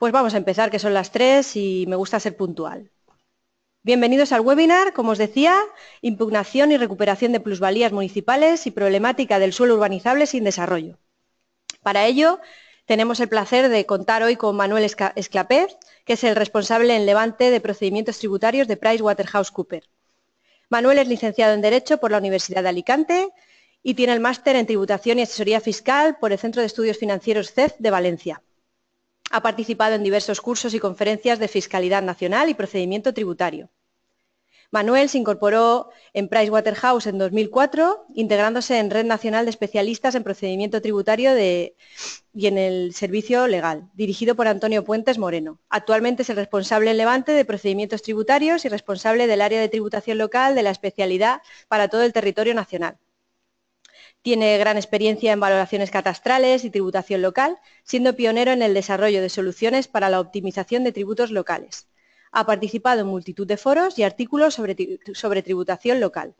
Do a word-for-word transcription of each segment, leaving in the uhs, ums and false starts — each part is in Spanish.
Pues vamos a empezar, que son las tres y me gusta ser puntual. Bienvenidos al webinar, como os decía, impugnación y recuperación de plusvalías municipales y problemática del suelo urbanizable sin desarrollo. Para ello, tenemos el placer de contar hoy con Manuel Esclapé, que es el responsable en Levante de procedimientos tributarios de PricewaterhouseCoopers. Manuel es licenciado en Derecho por la Universidad de Alicante y tiene el máster en Tributación y Asesoría Fiscal por el Centro de Estudios Financieros C E U de Valencia. Ha participado en diversos cursos y conferencias de Fiscalidad Nacional y Procedimiento Tributario. Manuel se incorporó en Pricewaterhouse en dos mil cuatro, integrándose en Red Nacional de Especialistas en Procedimiento Tributario de, y en el Servicio Legal, dirigido por Antonio Puentes Moreno. Actualmente es el responsable en Levante de Procedimientos Tributarios y responsable del área de tributación local de la especialidad para todo el territorio nacional. Tiene gran experiencia en valoraciones catastrales y tributación local, siendo pionero en el desarrollo de soluciones para la optimización de tributos locales. Ha participado en multitud de foros y artículos sobre, sobre tributación local.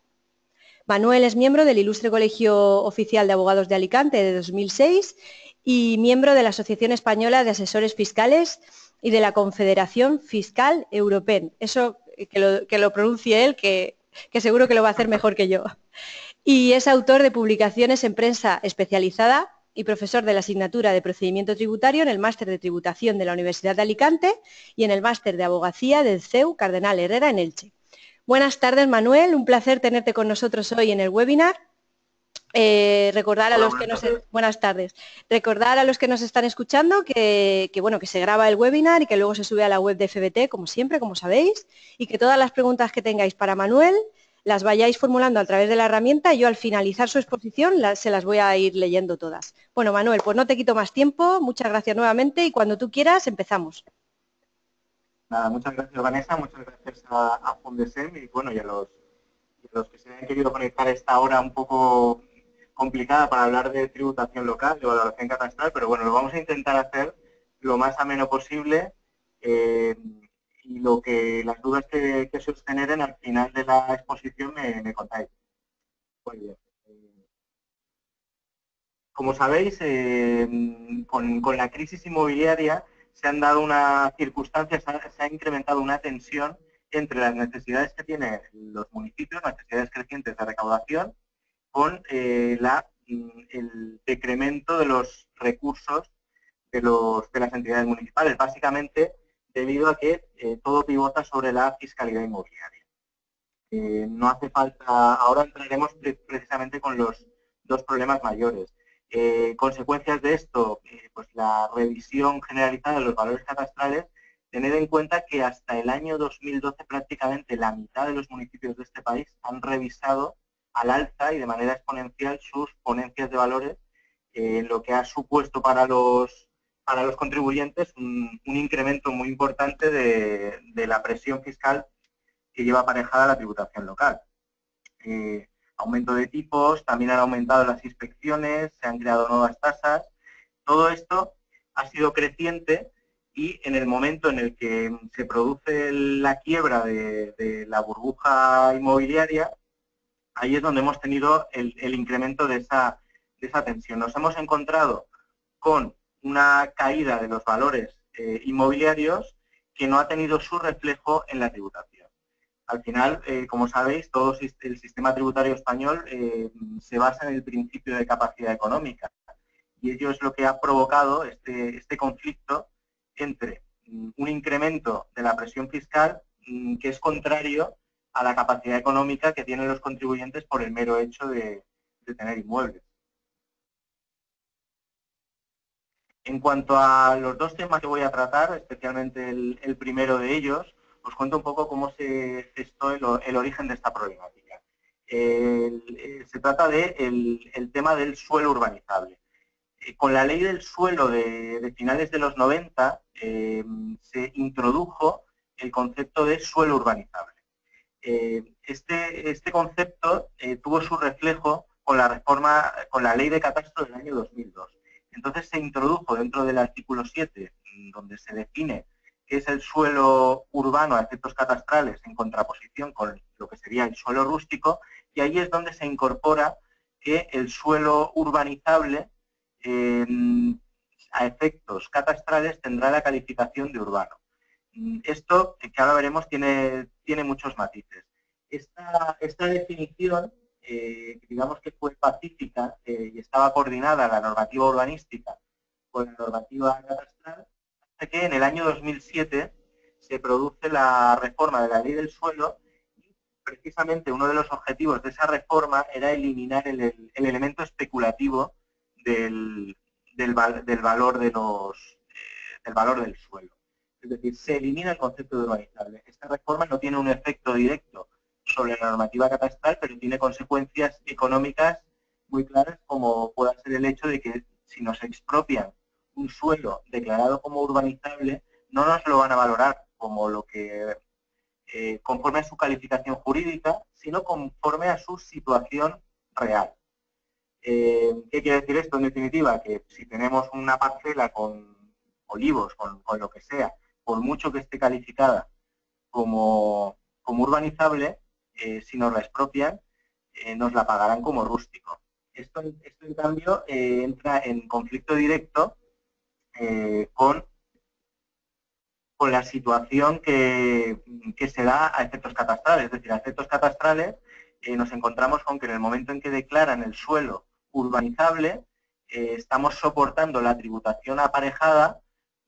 Manuel es miembro del Ilustre Colegio Oficial de Abogados de Alicante de dos mil seis y miembro de la Asociación Española de Asesores Fiscales y de la Confederación Fiscal Europea. Eso que lo, que lo pronuncie él, que, que seguro que lo va a hacer mejor que yo. Y es autor de publicaciones en prensa especializada y profesor de la asignatura de Procedimiento Tributario en el Máster de Tributación de la Universidad de Alicante y en el Máster de Abogacía del C E U Cardenal Herrera en Elche. Buenas tardes, Manuel, un placer tenerte con nosotros hoy en el webinar. Eh, recordar a Hola, los que nos tardes. buenas tardes recordar a los que nos están escuchando que, que bueno que se graba el webinar y que luego se sube a la web de F B T, como siempre, como sabéis, y que todas las preguntas que tengáis para Manuel las vayáis formulando a través de la herramienta y yo al finalizar su exposición la, se las voy a ir leyendo todas. Bueno, Manuel, pues no te quito más tiempo, muchas gracias nuevamente y cuando tú quieras empezamos. Nada, muchas gracias, Vanessa, muchas gracias a, a Fundesem y bueno, y a, los, y a los que se han querido conectar a esta hora un poco complicada para hablar de tributación local, de valoración catastral, pero bueno, lo vamos a intentar hacer lo más ameno posible. Eh, y lo que las dudas que, que se os generen al final de la exposición me, me contáis. Muy bien. Como sabéis, eh, con, con la crisis inmobiliaria se han dado una circunstancia, se ha, se ha incrementado una tensión entre las necesidades que tienen los municipios, las necesidades crecientes de recaudación, con eh, la, el decremento de los recursos de, los, de las entidades municipales. Básicamente, debido a que eh, todo pivota sobre la fiscalidad inmobiliaria. Eh, no hace falta, ahora entraremos pre precisamente con los dos problemas mayores. Eh, consecuencias de esto, eh, pues la revisión generalizada de los valores catastrales, tener en cuenta que hasta el año dos mil doce prácticamente la mitad de los municipios de este país han revisado al alza y de manera exponencial sus ponencias de valores, eh, lo que ha supuesto para los para los contribuyentes un, un incremento muy importante de, de la presión fiscal que lleva aparejada la tributación local. Eh, aumento de tipos, también han aumentado las inspecciones, se han creado nuevas tasas. Todo esto ha sido creciente y en el momento en el que se produce la quiebra de, de la burbuja inmobiliaria, ahí es donde hemos tenido el, el incremento de esa, de esa tensión. Nos hemos encontrado con una caída de los valores eh, inmobiliarios que no ha tenido su reflejo en la tributación. Al final, eh, como sabéis, todo el sistema tributario español eh, se basa en el principio de capacidad económica y ello es lo que ha provocado este, este conflicto entre un incremento de la presión fiscal que es contrario a la capacidad económica que tienen los contribuyentes por el mero hecho de, de tener inmuebles. En cuanto a los dos temas que voy a tratar, especialmente el, el primero de ellos, os cuento un poco cómo se gestó el, el origen de esta problemática. El, se trata del el tema del suelo urbanizable. Con la ley del suelo de, de finales de los noventa eh, se introdujo el concepto de suelo urbanizable. Eh, este, este concepto eh, tuvo su reflejo con la reforma, con la ley de catastro del año dos mil dos. Entonces se introdujo dentro del artículo siete, donde se define qué es el suelo urbano a efectos catastrales en contraposición con lo que sería el suelo rústico, y ahí es donde se incorpora que el suelo urbanizable eh, a efectos catastrales tendrá la calificación de urbano. Esto, que ahora veremos, tiene, tiene muchos matices. Esta, esta definición, eh, digamos que fue pacífica eh, y estaba coordinada la normativa urbanística con la normativa catastral, hasta que en el año dos mil siete se produce la reforma de la Ley del Suelo, y precisamente uno de los objetivos de esa reforma era eliminar el, el, el elemento especulativo del, del, del, valor de los, eh, del valor del suelo. Es decir, se elimina el concepto de urbanizable. Esta reforma no tiene un efecto directo sobre la normativa catastral, pero tiene consecuencias económicas muy claras, como puede ser el hecho de que si nos expropian un suelo declarado como urbanizable, no nos lo van a valorar como lo que eh, conforme a su calificación jurídica, sino conforme a su situación real. Eh, ¿Qué quiere decir esto? En definitiva, que si tenemos una parcela con olivos, con, con lo que sea, por mucho que esté calificada como, como urbanizable, eh, si nos la expropian, eh, nos la pagarán como rústico. Esto, esto en cambio, eh, entra en conflicto directo eh, con... con la situación que, que se da a efectos catastrales. Es decir, a efectos catastrales eh, nos encontramos con que en el momento en que declaran el suelo urbanizable, eh, estamos soportando la tributación aparejada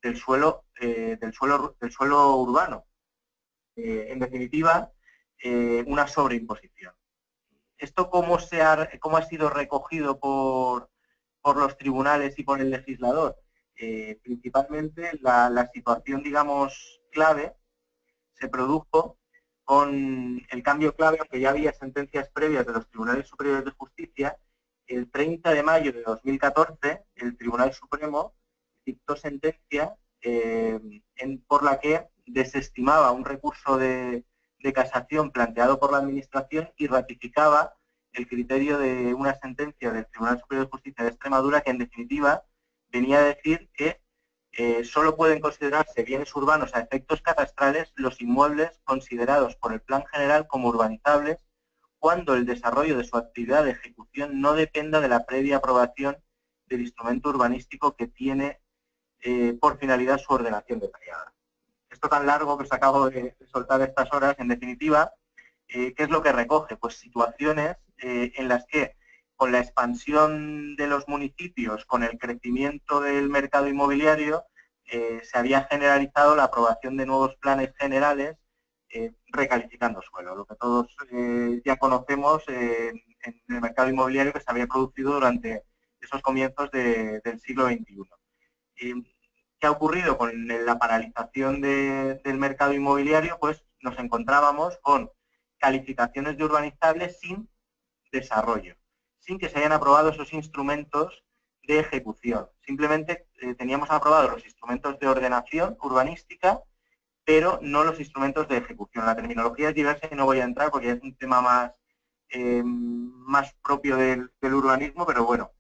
del suelo, eh, del suelo, del suelo urbano. Eh, en definitiva, eh, una sobreimposición. Esto cómo, se ha, cómo ha sido recogido por, por los tribunales y por el legislador. Eh, principalmente la, la situación, digamos, clave se produjo con el cambio clave, aunque ya había sentencias previas de los Tribunales Superiores de Justicia. El treinta de mayo de dos mil catorce, el Tribunal Supremo dictó sentencia eh, en, por la que desestimaba un recurso de, de casación planteado por la Administración y ratificaba el criterio de una sentencia del Tribunal Superior de Justicia de Extremadura que, en definitiva, venía a decir que eh, solo pueden considerarse bienes urbanos a efectos catastrales los inmuebles considerados por el Plan General como urbanizables cuando el desarrollo de su actividad de ejecución no dependa de la previa aprobación del instrumento urbanístico que tiene eh, por finalidad su ordenación detallada. Esto tan largo que os acabo de soltar estas horas, en definitiva, eh, ¿qué es lo que recoge? Pues situaciones eh, en las que, con la expansión de los municipios, con el crecimiento del mercado inmobiliario, eh, se había generalizado la aprobación de nuevos planes generales eh, recalificando suelo, lo que todos eh, ya conocemos eh, en el mercado inmobiliario que se había producido durante esos comienzos de, del siglo veintiuno. Eh, ¿Qué ha ocurrido con la paralización de, del mercado inmobiliario? Pues nos encontrábamos con calificaciones de urbanizables sin desarrollo, sin que se hayan aprobado esos instrumentos de ejecución. Simplemente eh, teníamos aprobados los instrumentos de ordenación urbanística, pero no los instrumentos de ejecución. La terminología es diversa y no voy a entrar porque es un tema más, eh, más propio del, del urbanismo, pero bueno,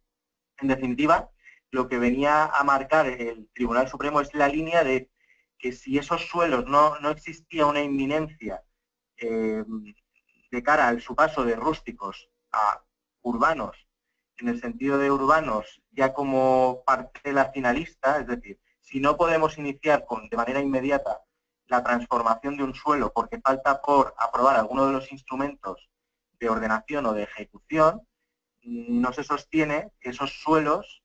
en definitiva, lo que venía a marcar el Tribunal Supremo es la línea de que si esos suelos no, no existía una inminencia eh, de cara al su paso de rústicos a urbanos, en el sentido de urbanos ya como parcela finalista, es decir, si no podemos iniciar con, de manera inmediata la transformación de un suelo porque falta por aprobar alguno de los instrumentos de ordenación o de ejecución, no se sostiene que esos suelos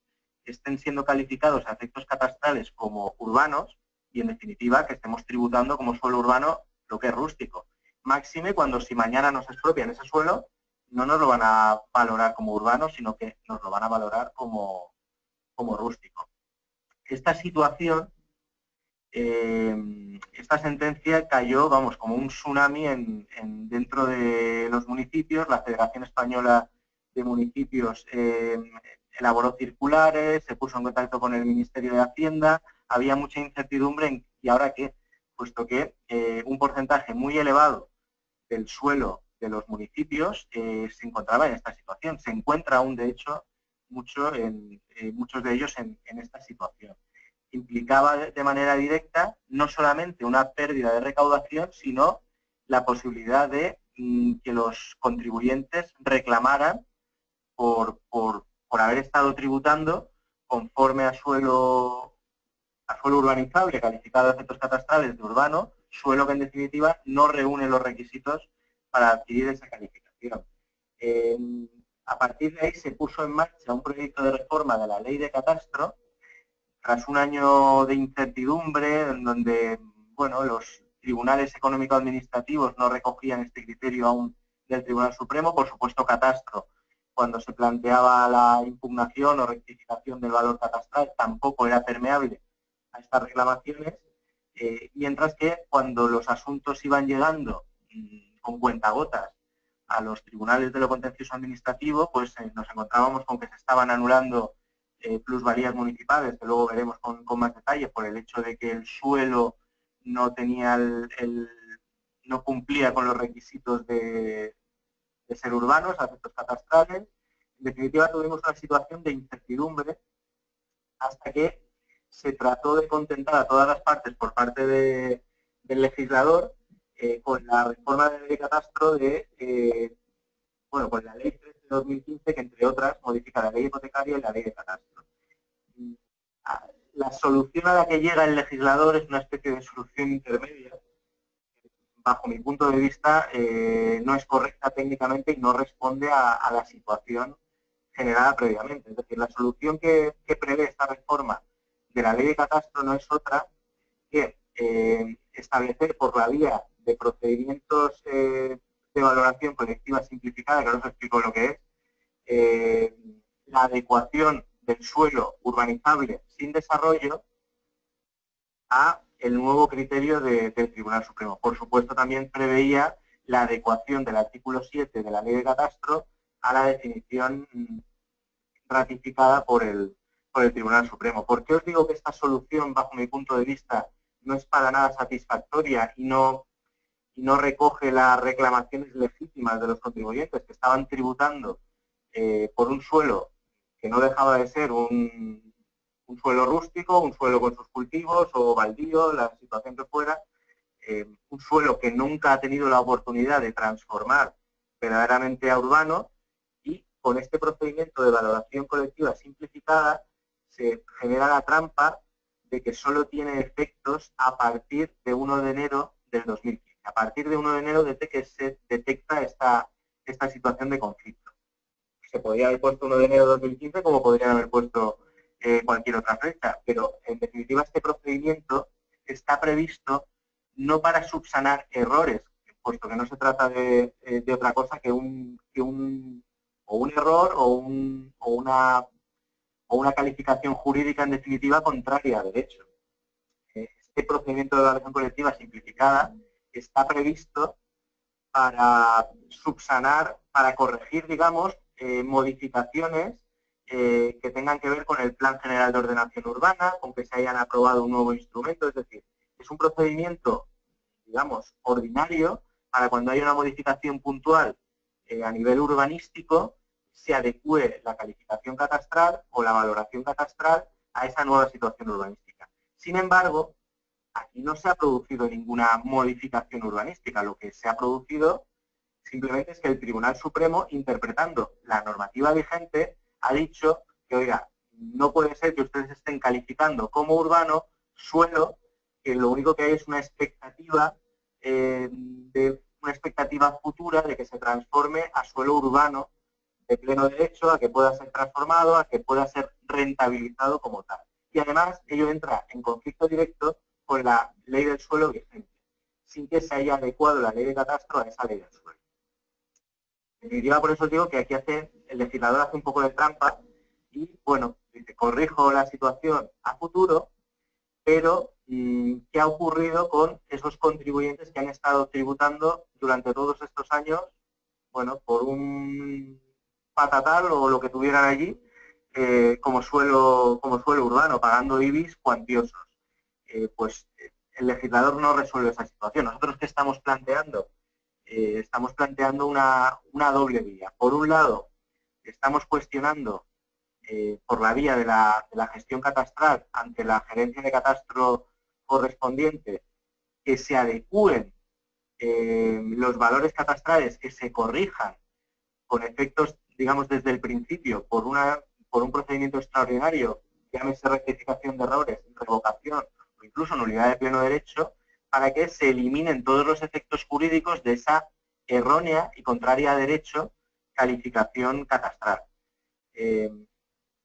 estén siendo calificados a efectos catastrales como urbanos y, en definitiva, que estemos tributando como suelo urbano lo que es rústico. Máxime cuando si mañana nos expropian ese suelo, no nos lo van a valorar como urbano, sino que nos lo van a valorar como, como rústico. Esta situación, eh, esta sentencia cayó, vamos, como un tsunami en, en, dentro de los municipios. La Federación Española de Municipios eh, elaboró circulares, se puso en contacto con el Ministerio de Hacienda, había mucha incertidumbre en ¿y ahora qué? Puesto que eh, un porcentaje muy elevado del suelo de los municipios eh, se encontraba en esta situación. Se encuentra aún, de hecho, mucho en, eh, muchos de ellos en, en esta situación. Implicaba de manera directa no solamente una pérdida de recaudación, sino la posibilidad de mm, que los contribuyentes reclamaran por, por, por haber estado tributando conforme a suelo, a suelo urbanizable, calificado de efectos catastrales de urbano, suelo que en definitiva no reúne los requisitos para adquirir esa calificación. Eh, a partir de ahí se puso en marcha un proyecto de reforma de la ley de catastro, tras un año de incertidumbre en donde, bueno, los tribunales económico-administrativos no recogían este criterio aún del Tribunal Supremo, por supuesto catastro, cuando se planteaba la impugnación o rectificación del valor catastral, tampoco era permeable a estas reclamaciones, eh, mientras que cuando los asuntos iban llegando mmm, con cuentagotas a los tribunales de lo contencioso administrativo, pues eh, nos encontrábamos con que se estaban anulando eh, plusvalías municipales, que luego veremos con, con más detalle, por el hecho de que el suelo no tenía el, el no cumplía con los requisitos de de ser urbanos, aspectos catastrales. En definitiva, tuvimos una situación de incertidumbre hasta que se trató de contentar a todas las partes por parte de, del legislador eh, con la reforma de la ley de catastro de, eh, bueno, con la ley trece de dos mil quince, que entre otras modifica la ley hipotecaria y la ley de catastro. La solución a la que llega el legislador es una especie de solución intermedia. Bajo mi punto de vista, eh, no es correcta técnicamente y no responde a, a la situación generada previamente. Es decir, la solución que, que prevé esta reforma de la ley de catastro no es otra que eh, establecer por la vía de procedimientos eh, de valoración colectiva simplificada, que ahora os explico lo que es, eh, la adecuación del suelo urbanizable sin desarrollo a el nuevo criterio de, del Tribunal Supremo. Por supuesto, también preveía la adecuación del artículo siete de la ley de catastro a la definición ratificada por el, por el Tribunal Supremo. ¿Por qué os digo que esta solución, bajo mi punto de vista, no es para nada satisfactoria y no, y no recoge las reclamaciones legítimas de los contribuyentes que estaban tributando eh, por un suelo que no dejaba de ser un... un suelo rústico, un suelo con sus cultivos o baldío, la situación que fuera, eh, un suelo que nunca ha tenido la oportunidad de transformar verdaderamente a urbano, y con este procedimiento de valoración colectiva simplificada se genera la trampa de que solo tiene efectos a partir de uno de enero del dos mil quince. A partir de uno de enero desde que se detecta esta, esta situación de conflicto. Se podría haber puesto uno de enero de dos mil quince como podrían haber puesto Eh, cualquier otra fecha, pero en definitiva este procedimiento está previsto no para subsanar errores, puesto que no se trata de, de otra cosa que un, que un, o un error o, un, o, una, o una calificación jurídica en definitiva contraria a derecho. Este procedimiento de valoración colectiva simplificada está previsto para subsanar, para corregir, digamos, eh, modificaciones Eh, que tengan que ver con el Plan General de Ordenación Urbana, con que se hayan aprobado un nuevo instrumento. Es decir, es un procedimiento, digamos, ordinario para cuando haya una modificación puntual eh, a nivel urbanístico, se adecue la calificación catastral o la valoración catastral a esa nueva situación urbanística. Sin embargo, aquí no se ha producido ninguna modificación urbanística. Lo que se ha producido simplemente es que el Tribunal Supremo, interpretando la normativa vigente, ha dicho que, oiga, no puede ser que ustedes estén calificando como urbano suelo que lo único que hay es una expectativa eh, de una expectativa futura de que se transforme a suelo urbano de pleno derecho, a que pueda ser transformado, a que pueda ser rentabilizado como tal. Y además ello entra en conflicto directo con la ley del suelo vigente, sin que se haya adecuado la ley de catastro a esa ley del suelo. En definitiva, por eso os digo que aquí hace, el legislador hace un poco de trampa y, bueno, dice, corrijo la situación a futuro, pero ¿qué ha ocurrido con esos contribuyentes que han estado tributando durante todos estos años, bueno, por un patatal o lo que tuvieran allí, eh, como, suelo, como suelo urbano, pagando I B I s cuantiosos? Eh, pues el legislador no resuelve esa situación. Nosotros, ¿qué estamos planteando? Eh, estamos planteando una, una doble vía. Por un lado, estamos cuestionando eh, por la vía de la, de la gestión catastral ante la gerencia de catastro correspondiente que se adecúen eh, los valores catastrales, que se corrijan con efectos, digamos, desde el principio por, una, por un procedimiento extraordinario llámese rectificación de errores, revocación o incluso nulidad de pleno derecho, para que se eliminen todos los efectos jurídicos de esa errónea y contraria a derecho calificación catastral. Eh,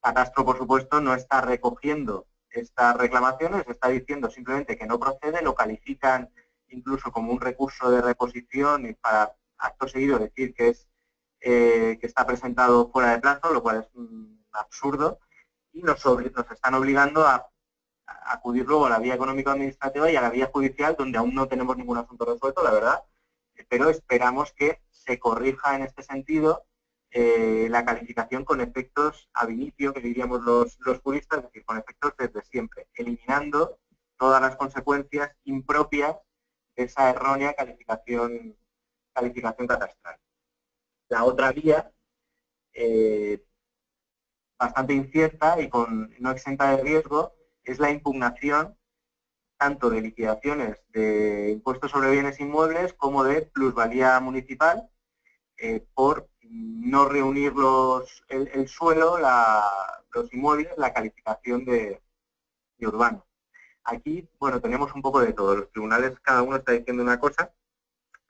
Catastro, por supuesto, no está recogiendo estas reclamaciones, está diciendo simplemente que no procede, lo califican incluso como un recurso de reposición y para acto seguido decir que es eh, que está presentado fuera de plazo, lo cual es mm, absurdo, y nos, nos están obligando a, a acudir luego a la vía económico-administrativa y a la vía judicial, donde aún no tenemos ningún asunto resuelto, la verdad, pero esperamos que se corrija en este sentido Eh, la calificación con efectos ab initio, que diríamos los, los juristas, es decir, con efectos desde siempre, eliminando todas las consecuencias impropias de esa errónea calificación, calificación catastral. La otra vía, eh, bastante incierta y con, no exenta de riesgo, es la impugnación tanto de liquidaciones de impuestos sobre bienes inmuebles como de plusvalía municipal, eh, por no reunir los, el, el suelo, la, los inmuebles, la calificación de, de urbano. Aquí, bueno, tenemos un poco de todo. Los tribunales, cada uno está diciendo una cosa.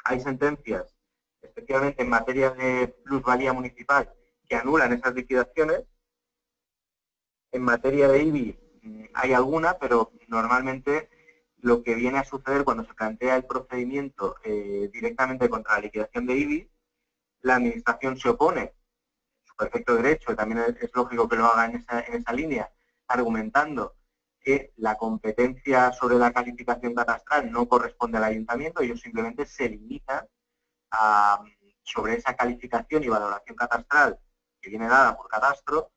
Hay sentencias, especialmente en materia de plusvalía municipal, que anulan esas liquidaciones. En materia de I B I hay alguna, pero normalmente lo que viene a suceder cuando se plantea el procedimiento eh, directamente contra la liquidación de I B I, la Administración se opone, su perfecto derecho, también es lógico que lo haga en esa, en esa línea, argumentando que la competencia sobre la calificación catastral no corresponde al ayuntamiento, ellos simplemente se limitan a, sobre esa calificación y valoración catastral que viene dada por Catastro,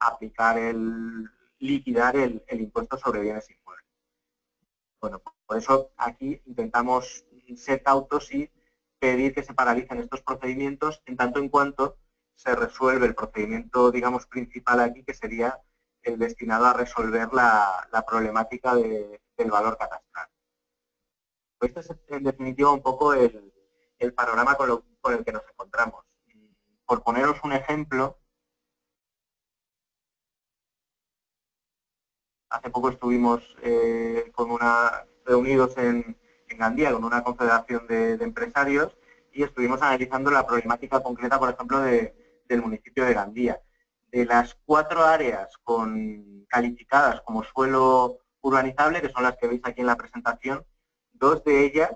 aplicar el, liquidar el, el impuesto sobre bienes inmuebles. Bueno, por eso aquí intentamos ser cautos y pedir que se paralicen estos procedimientos en tanto en cuanto se resuelve el procedimiento, digamos, principal aquí, que sería el destinado a resolver la, la problemática de, del valor catastral. Este es, en definitiva, un poco el, el panorama con, lo, con el que nos encontramos. Por poneros un ejemplo, hace poco estuvimos eh, con una, reunidos en... en Gandía, con una confederación de, de empresarios, y estuvimos analizando la problemática concreta, por ejemplo, de, del municipio de Gandía. De las cuatro áreas con, calificadas como suelo urbanizable, que son las que veis aquí en la presentación, dos de ellas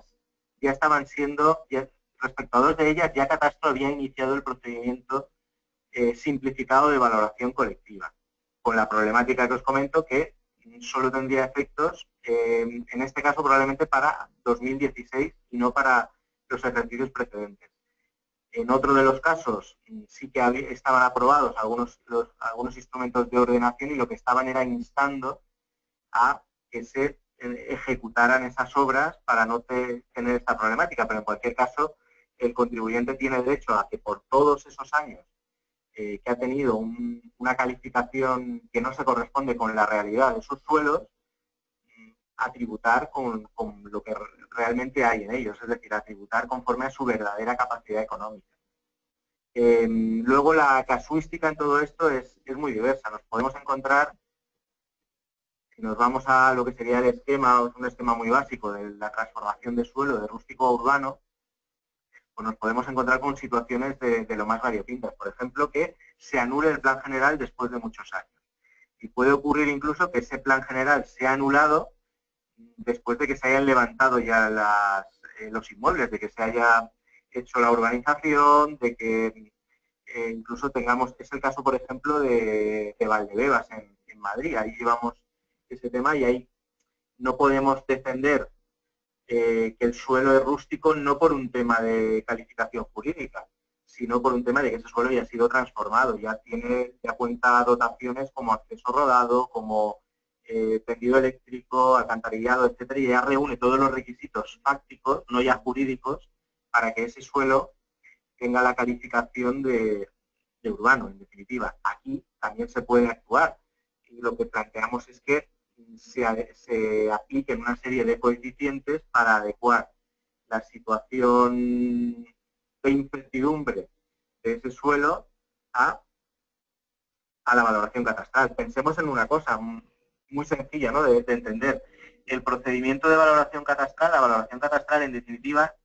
ya estaban siendo, ya, respecto a dos de ellas, ya Catastro había iniciado el procedimiento eh, simplificado de valoración colectiva, con la problemática que os comento, que solo tendría efectos, eh, en este caso probablemente para dos mil dieciséis y no para los ejercicios precedentes. En otro de los casos sí que había, estaban aprobados algunos, los, algunos instrumentos de ordenación, y lo que estaban era instando a que se ejecutaran esas obras para no te, tener esta problemática, pero en cualquier caso el contribuyente tiene derecho a que por todos esos años Eh, que ha tenido un, una calificación que no se corresponde con la realidad de sus suelos, a tributar con, con lo que realmente hay en ellos, es decir, a tributar conforme a su verdadera capacidad económica. Eh, luego la casuística en todo esto es, es muy diversa. Nos podemos encontrar, si nos vamos a lo que sería el esquema, un esquema muy básico de la transformación de suelo de rústico a urbano, pues nos podemos encontrar con situaciones de, de lo más variopintas. Por ejemplo, que se anule el plan general después de muchos años. Y puede ocurrir incluso que ese plan general sea anulado después de que se hayan levantado ya las, eh, los inmuebles, de que se haya hecho la urbanización, de que eh, incluso tengamos... Es el caso, por ejemplo, de, de Valdebebas en, en Madrid. Ahí llevamos ese tema y ahí no podemos defender Eh, que el suelo es rústico, no por un tema de calificación jurídica, sino por un tema de que ese suelo ya ha sido transformado, ya tiene, ya cuenta dotaciones como acceso rodado, como eh, tendido eléctrico, alcantarillado, etcétera, y ya reúne todos los requisitos fácticos, no ya jurídicos, para que ese suelo tenga la calificación de, de urbano, en definitiva. Aquí también se puede actuar, y lo que planteamos es que Se, se apliquen una serie de coeficientes para adecuar la situación de incertidumbre de ese suelo a a la valoración catastral. Pensemos en una cosa muy sencilla, ¿no?, de, de entender. El procedimiento de valoración catastral, la valoración catastral en definitiva,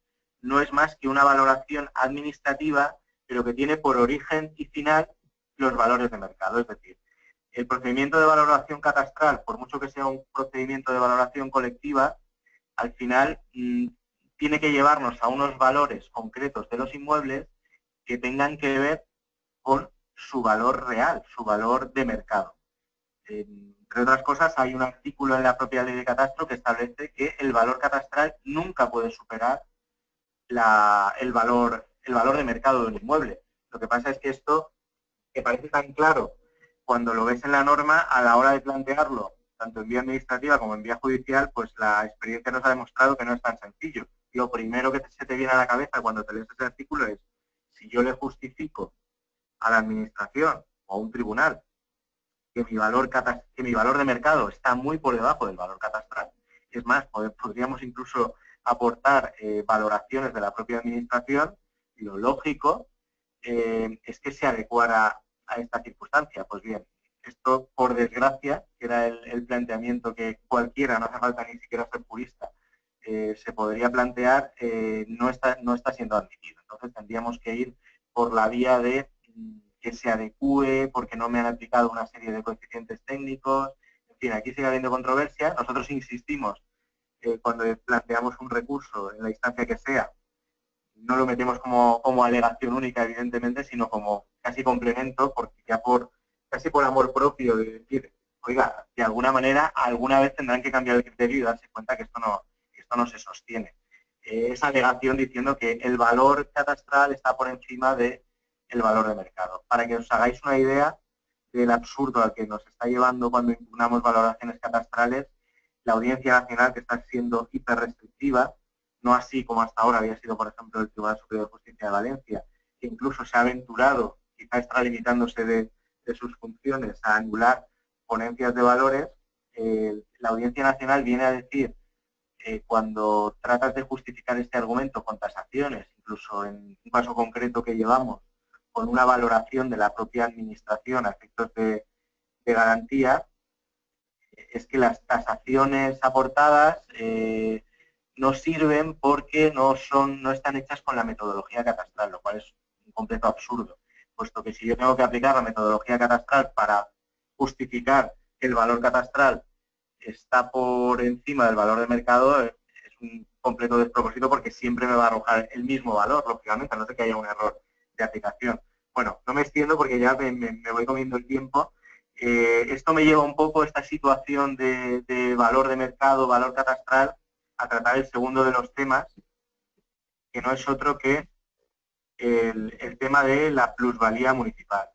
no es más que una valoración administrativa, pero que tiene por origen y final los valores de mercado. Es decir, el procedimiento de valoración catastral, por mucho que sea un procedimiento de valoración colectiva, al final mmm, tiene que llevarnos a unos valores concretos de los inmuebles que tengan que ver con su valor real, su valor de mercado. Eh, entre otras cosas, hay un artículo en la propia ley de catastro que establece que el valor catastral nunca puede superar la, el, valor, el valor de mercado de un inmueble. Lo que pasa es que esto, que parece tan claro cuando lo ves en la norma, a la hora de plantearlo, tanto en vía administrativa como en vía judicial, pues la experiencia nos ha demostrado que no es tan sencillo. Lo primero que se te viene a la cabeza cuando te lees ese artículo es, si yo le justifico a la administración o a un tribunal que mi valor, que mi valor de mercado está muy por debajo del valor catastral, es más, podríamos incluso aportar eh, valoraciones de la propia administración, y lo lógico eh, es que se adecuara a esta circunstancia. Pues bien, esto, por desgracia, que era el, el planteamiento que cualquiera, no hace falta ni siquiera ser purista, Eh, se podría plantear, eh, no, está, no está siendo admitido. Entonces tendríamos que ir por la vía de que se adecúe, porque no me han aplicado una serie de coeficientes técnicos. En fin, aquí sigue habiendo controversia. Nosotros insistimos, eh, cuando planteamos un recurso en la instancia que sea, no lo metemos como, como alegación única, evidentemente, sino como casi complemento, porque ya por casi por amor propio de decir, oiga, de alguna manera, alguna vez tendrán que cambiar el criterio y darse cuenta que esto no... no se sostiene. Eh, esa alegación diciendo que el valor catastral está por encima del valor de mercado. Para que os hagáis una idea del absurdo al que nos está llevando cuando impugnamos valoraciones catastrales, la Audiencia Nacional, que está siendo hiperrestrictiva, no así como hasta ahora había sido, por ejemplo, el Tribunal Superior de Justicia de Valencia, que incluso se ha aventurado, quizá extralimitándose de, de sus funciones, a anular ponencias de valores, eh, la Audiencia Nacional viene a decir, Eh, cuando tratas de justificar este argumento con tasaciones, incluso en un caso concreto que llevamos, con una valoración de la propia administración a efectos de, de garantía, es que las tasaciones aportadas eh, no sirven porque no, son, no están hechas con la metodología catastral, lo cual es un completo absurdo, puesto que si yo tengo que aplicar la metodología catastral para justificar que el valor catastral está por encima del valor de mercado, es un completo despropósito, porque siempre me va a arrojar el mismo valor, lógicamente, a no ser que haya un error de aplicación. Bueno, no me extiendo porque ya me, me, me voy comiendo el tiempo. Eh, esto me lleva un poco, esta situación de, de valor de mercado, valor catastral, a tratar el segundo de los temas, que no es otro que el, el tema de la plusvalía municipal.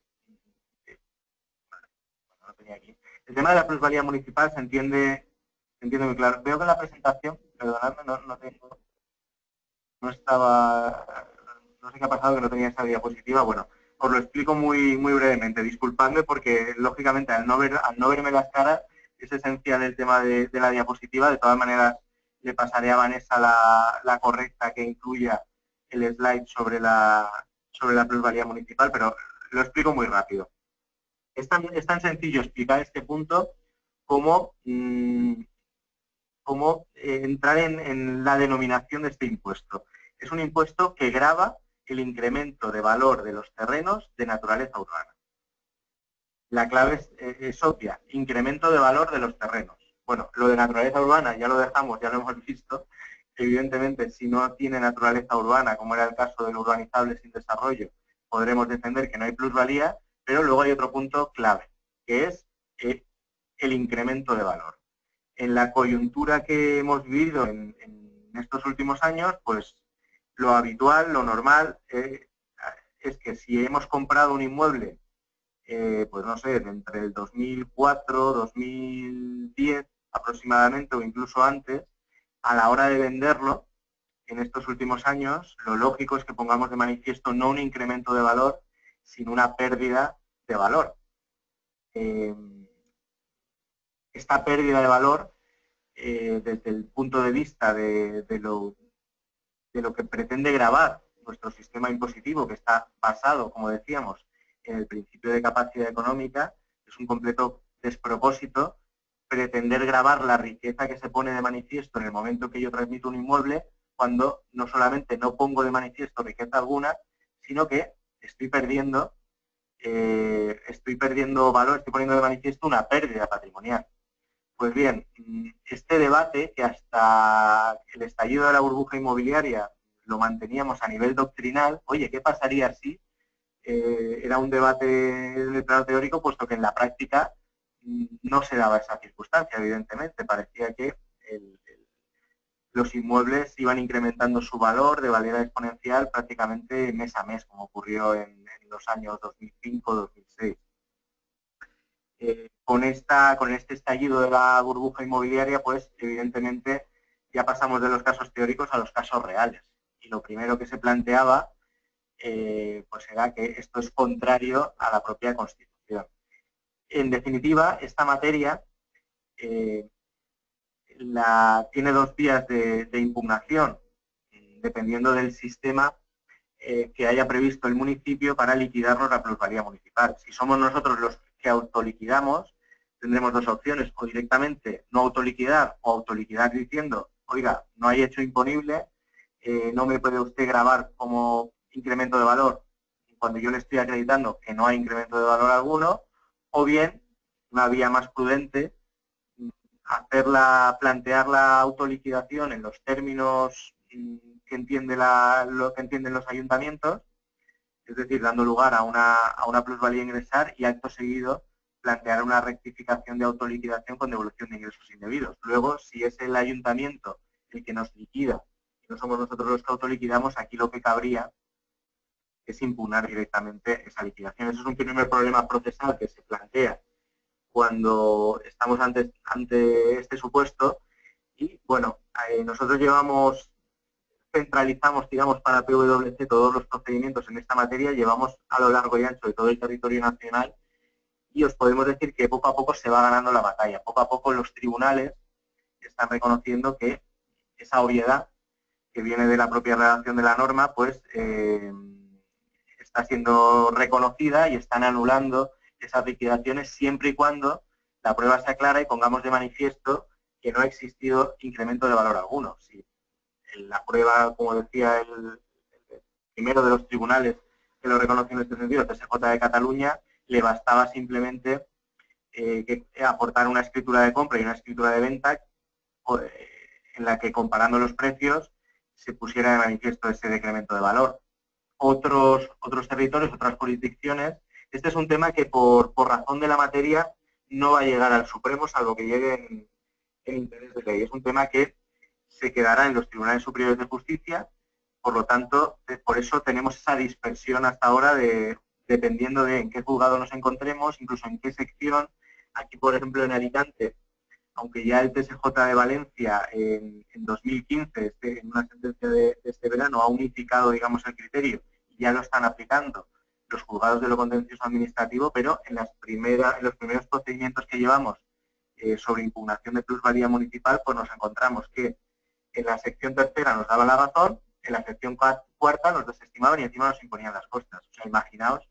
No lo tenía aquí. El tema de la plusvalía municipal se entiende, se entiende muy claro. Veo que en la presentación, perdonadme, no, no tengo, no estaba, no sé qué ha pasado que no tenía esa diapositiva. Bueno, os lo explico muy, muy brevemente. Disculpadme porque, lógicamente, al no ver, al no verme las caras, es esencial el tema de, de la diapositiva. De todas maneras, le pasaré a Vanessa la, la correcta que incluya el slide sobre la, sobre la plusvalía municipal, pero lo explico muy rápido. Es tan, es tan sencillo explicar este punto como, mmm, como eh, entrar en, en la denominación de este impuesto. Es un impuesto que grava el incremento de valor de los terrenos de naturaleza urbana. La clave es, es, es obvia, incremento de valor de los terrenos. Bueno, lo de naturaleza urbana ya lo dejamos, ya lo hemos visto. Evidentemente, si no tiene naturaleza urbana, como era el caso del urbanizable sin desarrollo, podremos defender que no hay plusvalía. Pero luego hay otro punto clave, que es eh, el incremento de valor. En la coyuntura que hemos vivido en, en estos últimos años, pues lo habitual, lo normal, eh, es que si hemos comprado un inmueble, eh, pues no sé, entre el dos mil cuatro, dos mil diez aproximadamente, o incluso antes, a la hora de venderlo, en estos últimos años, lo lógico es que pongamos de manifiesto no un incremento de valor, sin una pérdida de valor. Eh, esta pérdida de valor, eh, desde el punto de vista de, de, lo, de lo que pretende gravar nuestro sistema impositivo, que está basado, como decíamos, el principio de capacidad económica, es un completo despropósito pretender gravar la riqueza que se pone de manifiesto en el momento que yo transmito un inmueble, cuando no solamente no pongo de manifiesto riqueza alguna, sino que estoy perdiendo, eh, estoy perdiendo valor, estoy poniendo de manifiesto una pérdida patrimonial. Pues bien, este debate que hasta el estallido de la burbuja inmobiliaria lo manteníamos a nivel doctrinal, oye, ¿qué pasaría si? Eh, era un debate en el plano teórico, puesto que en la práctica no se daba esa circunstancia, evidentemente. Parecía que el, el, los inmuebles iban incrementando su valor de manera exponencial prácticamente mes a mes, como ocurrió en, en los años dos mil cinco dos mil seis. Eh, con, esta, con este estallido de la burbuja inmobiliaria, pues evidentemente ya pasamos de los casos teóricos a los casos reales. Y lo primero que se planteaba eh, pues era que esto es contrario a la propia Constitución. En definitiva, esta materia eh, la, tiene dos vías de, de impugnación, dependiendo del sistema eh, que haya previsto el municipio para liquidarnos la plusvalía municipal. Si somos nosotros los que autoliquidamos, tendremos dos opciones: o directamente no autoliquidar, o autoliquidar diciendo, oiga, no hay hecho imponible, eh, no me puede usted gravar como incremento de valor cuando yo le estoy acreditando que no hay incremento de valor alguno. O bien, una vía más prudente, hacerla, plantear la autoliquidación en los términos que entiende la, lo que entienden los ayuntamientos, es decir, dando lugar a una, a una plusvalía ingresar y acto seguido plantear una rectificación de autoliquidación con devolución de ingresos indebidos. Luego, si es el ayuntamiento el que nos liquida y no somos nosotros los que autoliquidamos, aquí lo que cabría es impugnar directamente esa liquidación. Eso es un primer problema procesal que se plantea cuando estamos ante, ante este supuesto. Y, bueno, eh, nosotros llevamos, centralizamos, digamos, para P W C todos los procedimientos en esta materia, llevamos a lo largo y ancho de todo el territorio nacional y os podemos decir que poco a poco se va ganando la batalla. Poco a poco los tribunales están reconociendo que esa obviedad que viene de la propia redacción de la norma, pues... Eh, está siendo reconocida y están anulando esas liquidaciones siempre y cuando la prueba sea clara y pongamos de manifiesto que no ha existido incremento de valor alguno. Si la prueba, como decía el, el primero de los tribunales que lo reconoció en este sentido, el T S J de Cataluña, le bastaba simplemente eh, que aportar una escritura de compra y una escritura de venta en la que, comparando los precios, se pusiera de manifiesto ese decremento de valor. Otros, otros territorios, otras jurisdicciones. Este es un tema que por, por razón de la materia no va a llegar al Supremo, salvo que llegue en, en interés de ley. Es un tema que se quedará en los Tribunales Superiores de Justicia, por lo tanto, por eso tenemos esa dispersión hasta ahora de, dependiendo de en qué juzgado nos encontremos, incluso en qué sección. Aquí, por ejemplo, en Alicante, aunque ya el T S J de Valencia en, en dos mil quince, este, en una sentencia de, de este verano, ha unificado, digamos, el criterio, ya lo están aplicando los juzgados de lo contencioso administrativo, pero en, las primera, en los primeros procedimientos que llevamos eh, sobre impugnación de plusvalía municipal, pues nos encontramos que en la sección tercera nos daba la razón, en la sección cuarta nos desestimaban y encima nos imponían las costas. O sea, imaginaos,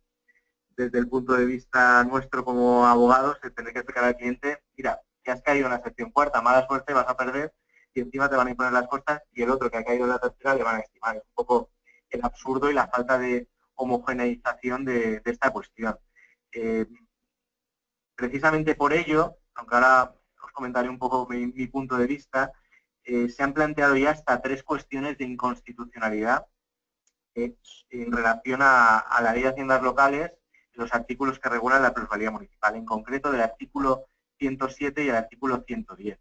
desde el punto de vista nuestro como abogados, el tener que explicar al cliente, mira, que has caído en la sección cuarta, mala suerte, vas a perder, y encima te van a imponer las costas, y el otro que ha caído en la tercera le van a estimar. Es un poco el absurdo y la falta de homogeneización de, de esta cuestión. Eh, precisamente por ello, aunque ahora os comentaré un poco mi, mi punto de vista, eh, se han planteado ya hasta tres cuestiones de inconstitucionalidad eh, en relación a, a la Ley de Haciendas Locales, los artículos que regulan la plusvalía municipal, en concreto del artículo ciento siete y el artículo ciento diez.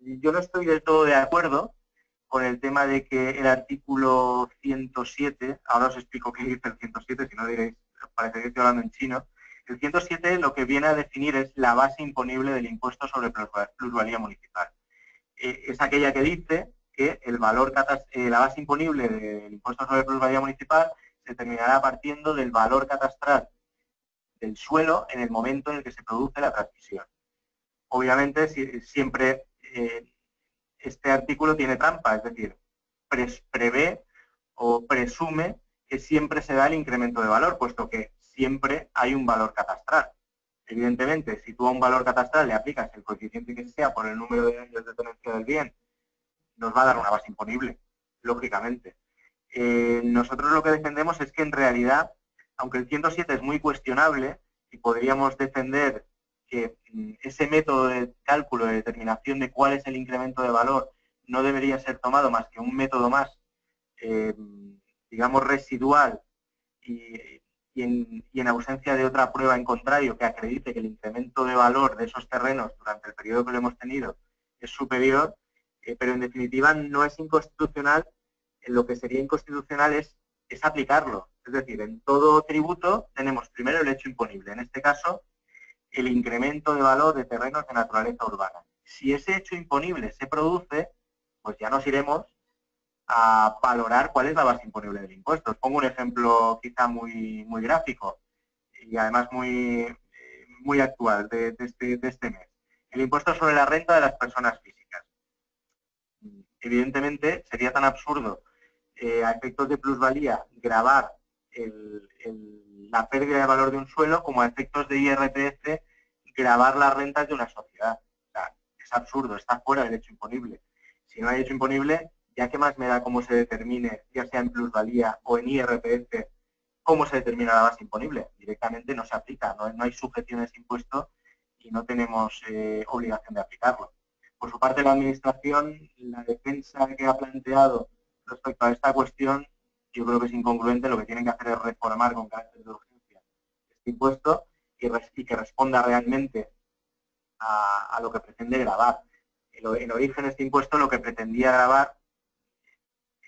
Yo no estoy del todo de acuerdo con el tema de que el artículo ciento siete, ahora os explico qué dice el ciento siete, si no diréis, parece que estoy hablando en chino. El ciento siete lo que viene a definir es la base imponible del impuesto sobre plusvalía municipal. Eh, es aquella que dice que el valor eh, la base imponible del impuesto sobre plusvalía municipal se terminará partiendo del valor catastral del suelo en el momento en el que se produce la transmisión. Obviamente, si, siempre... Eh, Este artículo tiene trampa, es decir, prevé o presume que siempre se da el incremento de valor, puesto que siempre hay un valor catastral. Evidentemente, si tú a un valor catastral le aplicas el coeficiente que sea por el número de años de tenencia del bien, nos va a dar una base imponible, lógicamente. Eh, nosotros lo que defendemos es que, en realidad, aunque el ciento siete es muy cuestionable, y podríamos defender que ese método de cálculo, de determinación de cuál es el incremento de valor, no debería ser tomado más que un método más, eh, digamos, residual y, y, en, y en ausencia de otra prueba en contrario que acredite que el incremento de valor de esos terrenos durante el periodo que lo hemos tenido es superior, eh, pero en definitiva no es inconstitucional. Lo que sería inconstitucional es, es aplicarlo. Es decir, en todo tributo tenemos primero el hecho imponible, en este caso el incremento de valor de terrenos de naturaleza urbana. Si ese hecho imponible se produce, pues ya nos iremos a valorar cuál es la base imponible del impuesto. Os pongo un ejemplo quizá muy, muy gráfico y además muy, muy actual de, de, este, de este mes. El impuesto sobre la renta de las personas físicas. Evidentemente sería tan absurdo eh, a efectos de plusvalía gravar el, el, la pérdida de valor de un suelo como a efectos de I R P F gravar las rentas de una sociedad. O sea, es absurdo, está fuera del hecho imponible. Si no hay hecho imponible, ya que más me da cómo se determine, ya sea en plusvalía o en I R P F, cómo se determina la base imponible. Directamente no se aplica, no, no hay sujeciones de impuesto y no tenemos eh, obligación de aplicarlo. Por su parte, la Administración, la defensa que ha planteado respecto a esta cuestión, yo creo que es incongruente. Lo que tienen que hacer es reformar con carácter de urgencia este impuesto y que responda realmente a, a lo que pretende gravar. En origen, este impuesto lo que pretendía gravar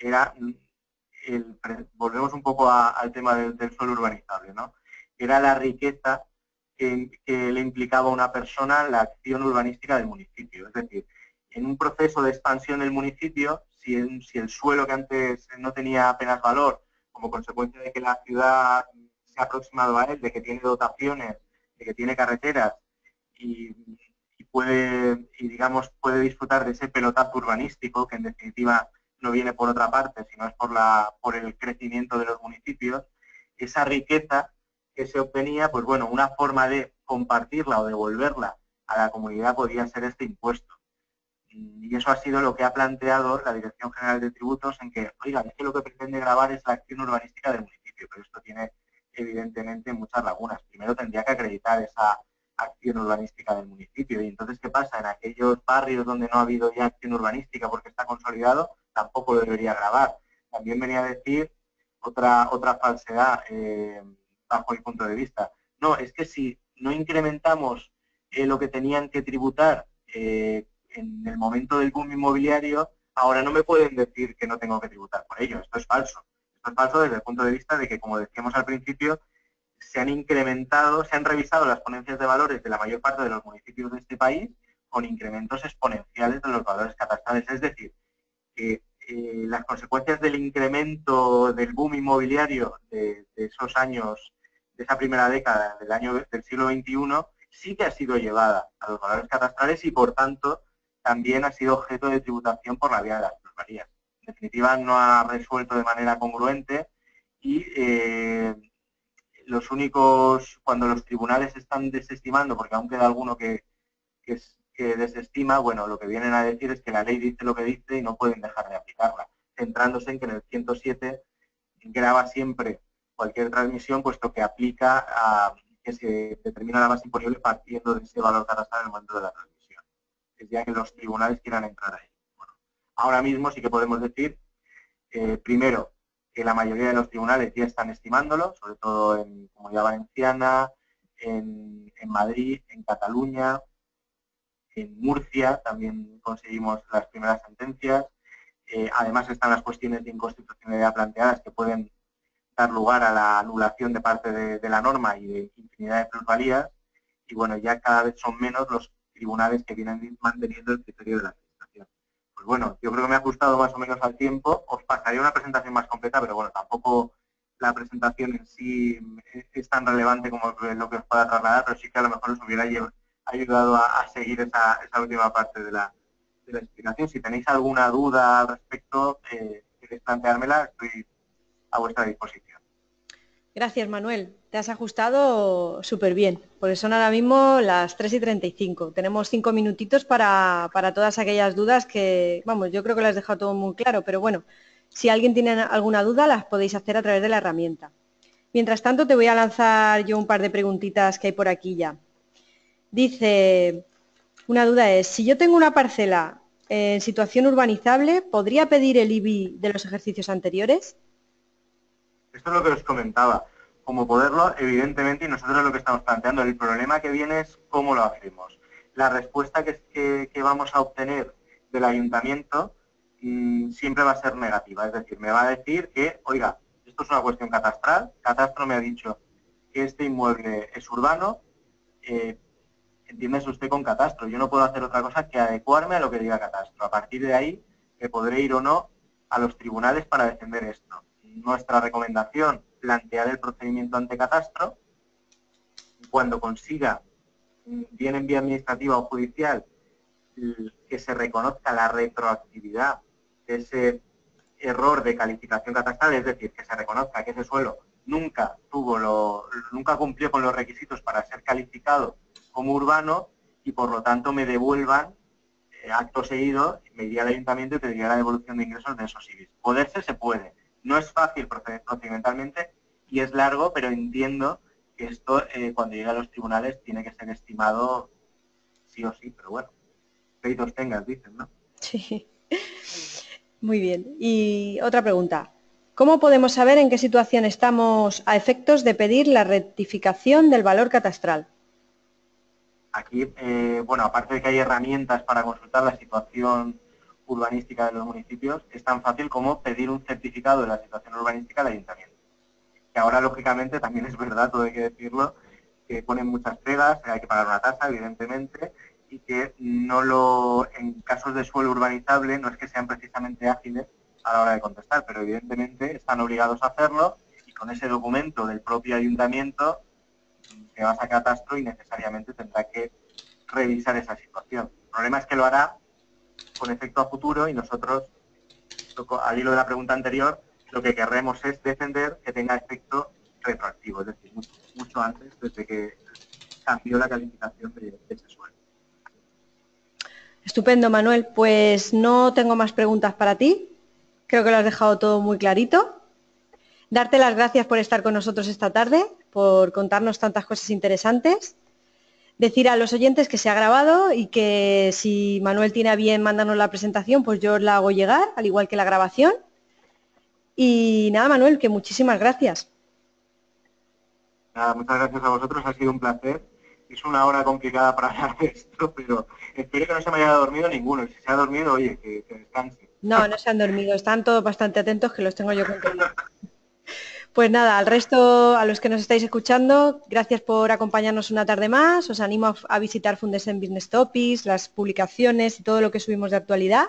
era, el, volvemos un poco a, al tema del, del suelo urbanizable, ¿no? Era la riqueza que, que le implicaba a una persona la acción urbanística del municipio. Es decir, en un proceso de expansión del municipio, si el, si el suelo que antes no tenía apenas valor, como consecuencia de que la ciudad se ha aproximado a él, de que tiene dotaciones, de que tiene carreteras y puede, y digamos, puede disfrutar de ese pelotazo urbanístico, que en definitiva no viene por otra parte, sino es por, la, por el crecimiento de los municipios, esa riqueza que se obtenía, pues bueno, una forma de compartirla o devolverla a la comunidad podía ser este impuesto. Y eso ha sido lo que ha planteado la Dirección General de Tributos, en que, oigan, es que lo que pretende gravar es la acción urbanística del municipio, pero esto tiene evidentemente muchas lagunas. Primero tendría que acreditar esa acción urbanística del municipio. Y entonces, ¿qué pasa? En aquellos barrios donde no ha habido ya acción urbanística porque está consolidado, tampoco lo debería gravar. También venía a decir otra, otra falsedad eh, bajo mi punto de vista. No, es que si no incrementamos eh, lo que tenían que tributar eh, en el momento del boom inmobiliario, ahora no me pueden decir que no tengo que tributar por ello. Esto es falso. Esto es falso desde el punto de vista de que, como decíamos al principio, se han incrementado, se han revisado las ponencias de valores de la mayor parte de los municipios de este país con incrementos exponenciales de los valores catastrales. Es decir, que eh, las consecuencias del incremento del boom inmobiliario de, de esos años, de esa primera década del, año, del siglo veintiuno, sí que ha sido llevada a los valores catastrales y, por tanto, también ha sido objeto de tributación por la vía de las plusvalías. En definitiva, no ha resuelto de manera congruente y... Eh, los únicos, cuando los tribunales están desestimando, porque aún queda alguno que, que, que desestima, bueno, lo que vienen a decir es que la ley dice lo que dice y no pueden dejar de aplicarla, centrándose en que en el ciento siete grava siempre cualquier transmisión, puesto que aplica a que se determina la base imponible partiendo de ese valor catastral en el momento de la transmisión. Es ya que los tribunales quieran entrar ahí. Bueno, ahora mismo sí que podemos decir, eh, primero, que la mayoría de los tribunales ya están estimándolo, sobre todo en Comunidad Valenciana, en, en Madrid, en Cataluña, en Murcia también conseguimos las primeras sentencias. Eh, además están las cuestiones de inconstitucionalidad planteadas que pueden dar lugar a la anulación de parte de, de la norma y de infinidad de plusvalías. Y bueno, ya cada vez son menos los tribunales que vienen manteniendo el criterio de la ley. Pues bueno, yo creo que me ha ajustado más o menos al tiempo. Os pasaré una presentación más completa, pero bueno, tampoco la presentación en sí es tan relevante como lo que os pueda trasladar, pero sí que a lo mejor os hubiera ayudado a, a seguir esa, esa última parte de la, de la explicación. Si tenéis alguna duda al respecto, eh, queréis planteármela, estoy a vuestra disposición. Gracias, Manuel. Te has ajustado súper bien, porque son ahora mismo las tres y treinta y cinco. Tenemos cinco minutitos para, para todas aquellas dudas que, vamos, yo creo que lo has dejado todo muy claro, pero bueno, si alguien tiene alguna duda, las podéis hacer a través de la herramienta. Mientras tanto, te voy a lanzar yo un par de preguntitas que hay por aquí ya. Dice, una duda es, si yo tengo una parcela en situación urbanizable, ¿podría pedir el I B I de los ejercicios anteriores? Esto es lo que os comentaba, como poderlo, evidentemente, y nosotros lo que estamos planteando, el problema que viene es cómo lo hacemos. La respuesta que, que, que vamos a obtener del ayuntamiento mmm, siempre va a ser negativa, es decir, me va a decir que, oiga, esto es una cuestión catastral, Catastro me ha dicho que este inmueble es urbano, eh, entiéndase usted con Catastro, yo no puedo hacer otra cosa que adecuarme a lo que diga Catastro. A partir de ahí, me podré ir o no a los tribunales para defender esto. Nuestra recomendación, plantear el procedimiento ante Catastro. Cuando consiga, bien en vía administrativa o judicial, que se reconozca la retroactividad de ese error de calificación catastral, es decir, que se reconozca que ese suelo nunca tuvo lo, nunca cumplió con los requisitos para ser calificado como urbano y por lo tanto me devuelvan, eh, acto seguido, me iría al ayuntamiento y pediría la devolución de ingresos de esos I B I. Poderse se puede. No es fácil procedimentalmente y es largo, pero entiendo que esto, eh, cuando llegue a los tribunales, tiene que ser estimado sí o sí, pero bueno, pedidos tengas, dicen, ¿no? Sí. Muy bien. Y otra pregunta. ¿Cómo podemos saber en qué situación estamos a efectos de pedir la rectificación del valor catastral? Aquí, eh, bueno, aparte de que hay herramientas para consultar la situación urbanística de los municipios, es tan fácil como pedir un certificado de la situación urbanística al ayuntamiento. Que ahora, lógicamente, también es verdad, todo hay que decirlo, que ponen muchas pegas, hay que pagar una tasa, evidentemente, y que no lo, en casos de suelo urbanizable no es que sean precisamente ágiles a la hora de contestar, pero evidentemente están obligados a hacerlo y con ese documento del propio ayuntamiento se va a Catastro y necesariamente tendrá que revisar esa situación. El problema es que lo hará con efecto a futuro y nosotros, al hilo de la pregunta anterior, lo que querremos es defender que tenga efecto retroactivo, es decir, mucho, mucho antes, desde que cambió la calificación de ese suelo. Estupendo, Manuel. Pues no tengo más preguntas para ti. Creo que lo has dejado todo muy clarito. Darte las gracias por estar con nosotros esta tarde, por contarnos tantas cosas interesantes. Decir a los oyentes que se ha grabado y que si Manuel tiene a bien mandarnos la presentación, pues yo os la hago llegar, al igual que la grabación. Y nada, Manuel, que muchísimas gracias. Nada, muchas gracias a vosotros, ha sido un placer. Es una hora complicada para hablar de esto, pero espero que no se me haya dormido ninguno. Y si se ha dormido, oye, que, que descanse. No, no se han dormido, están todos bastante atentos, que los tengo yo controlados. Pues nada, al resto, a los que nos estáis escuchando, gracias por acompañarnos una tarde más. Os animo a visitar Fundesem Business Topics, las publicaciones y todo lo que subimos de actualidad.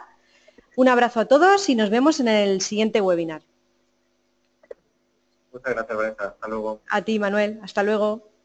Un abrazo a todos y nos vemos en el siguiente webinar. Muchas gracias, Vanessa. Hasta luego. A ti, Manuel. Hasta luego.